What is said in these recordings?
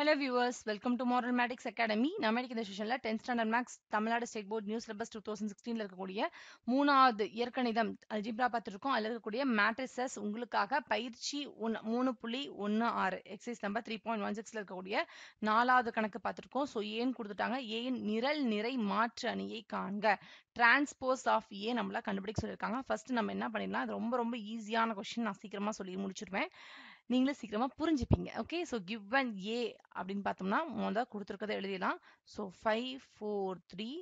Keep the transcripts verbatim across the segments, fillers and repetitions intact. Hello viewers, welcome to Moralmatics Academy. We are in the session tenth Standard Max, Tamil Nadu State Board New Syllabus twenty sixteen. We are going to see algebra and matrices. We are going to exercise number three point one six. We are going to see so, A niral transpose of A. First, we are going to see easy question. நீங்களே சீக்கிரமா புரிஞ்சுப்பீங்க. Okay, so given A அப்படினு பார்த்தோம்னா மொத கொடுத்திருக்கதை எழுதிடலாம். So five four three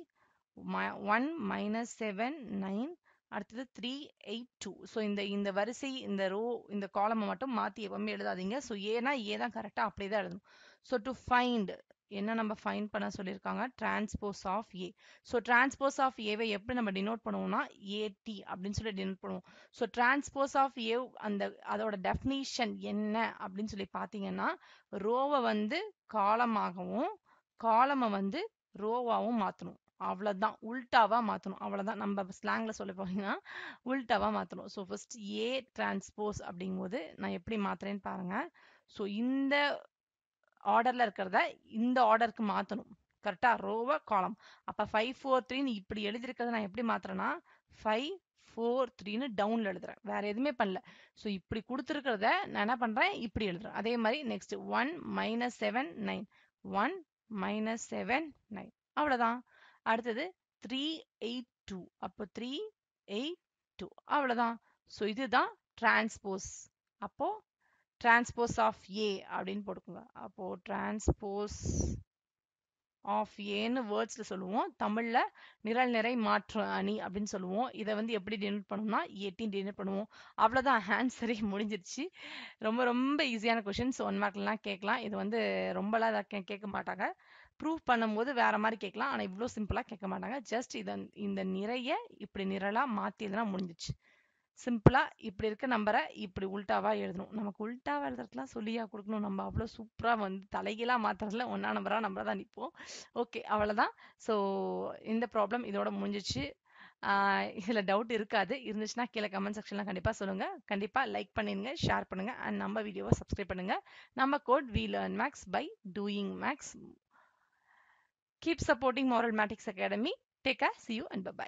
one minus seven nine அடுத்து three eight two. So இந்த இந்த வரிசை இந்த ரோ இந்த காலம் மட்டும் மாத்தி எப்பவுமே எழுதாதீங்க. சோ A னா A தான் கரெக்ட்டா அப்படியே தான் எழுதணும். சோ டு ஃபைண்ட் என்ன நம்ம ஃபைண்ட் பண்ண சொல்லிருக்காங்க transpose of A. So transpose of A வை எப்படி நம்ம denote பண்ணுவோம்னா A T அப்படினு சொல்லி denote பண்ணுவோம். So transpose of A அந்த அதோட definition என்ன அப்படினு சொல்லி பாத்தீங்கன்னா ரோவை வந்து காலமாகவும் காலம வந்து ரோவாவும் மாத்தணும். அவ்வளவுதான், உல்டாவா மாத்தணும். அவ்வளவுதான் நம்ம ஸ்லாங்ல சொல்ல போறீங்கன்னா உல்டாவா மாத்தணும். So first A transpose அப்படிங்கும்போது நான் எப்படி மாத்துறேன்னு பாருங்க. So இந்த ஆர்டர்ல இருக்கறதை இந்த ஆர்டருக்கு மாத்தணும். கரெக்ட்டா ரோவ காலம். அப்ப five four three னு இப்படி எழுதி இருக்கறதை நான் எப்படி மாத்துறேனா five four three னு டவுன்ல எழுதுறேன். வேற எதுமே பண்ணல. சோ இப்படி கொடுத்திருக்கறதை நான் என்ன பண்றேன்? இப்படி எழுதுறேன். அதே மாதிரி next one minus seven nine one minus seven nine அவ்வளவுதான். அடுத்து three eight two அப்ப three eight two அவ்வளவுதான். சோ இதுதான் டிரான்ஸ்போஸ். அப்போ transpose of A அப்படினு போடுங்க. அப்போ transpose of A ன்னு வேர்ட்ஸ்ல சொல்லுவோம். தமிழ்ல நிரல் நிறை மாற்று அணி அப்படினு சொல்லுவோம். இத வந்து எப்படி டெனோட் பண்ணோம்னா eighteen டெனோட் பண்ணுவோம். அவ்வளவுதான், ஆன்சரே முடிஞ்சிருச்சு. ரொம்ப ரொம்ப ஈஸியான क्वेश्चंस one mark எல்லாம் கேக்கலாம். இது வந்து ரொம்பலாம் அத கேட்க மாட்டாங்க. ப்ரூவ் பண்ணும்போது வேற மாதிரி கேக்கலாம். ஆனா இவ்ளோ சிம்பிளா கேட்க மாட்டாங்க. ஜஸ்ட் இத இந்த நிறைய இப்படி நிரலா மாத்தினா முடிஞ்சிருச்சு. சிம்பிளா இப்படி இருக்க நம்பரை இப்படி உல்டாவா எழுதணும். நமக்கு உல்டாவா எழுதுறதுக்குலாம் சொல்லியா கொடுக்கணும். நம்ம அவ்வளோ சூப்பரா வந்து தலைகீழா மாத்துறதுல ஒன்னா நம்பரா நம்பரா தான் நிற்போம். ஓகே, அவ்வளவுதான். ஸோ இந்த ப்ராப்ளம் இதோட முடிஞ்சிச்சு. ஆஹ் இதுல டவுட் இருக்காது. இருந்துச்சுன்னா கீழே கமெண்ட் செக்ஷன்ல கண்டிப்பா சொல்லுங்க. கண்டிப்பா லைக் பண்ணிருங்க, ஷேர் பண்ணுங்க, அண்ட் நம்ம வீடியோவை சப்ஸ்கிரைப் பண்ணுங்க. நம்ம quote we learn maths by doing maths. Keep supporting மோரல்மேட்டிக்ஸ் academy. Take care, see you and bye bye.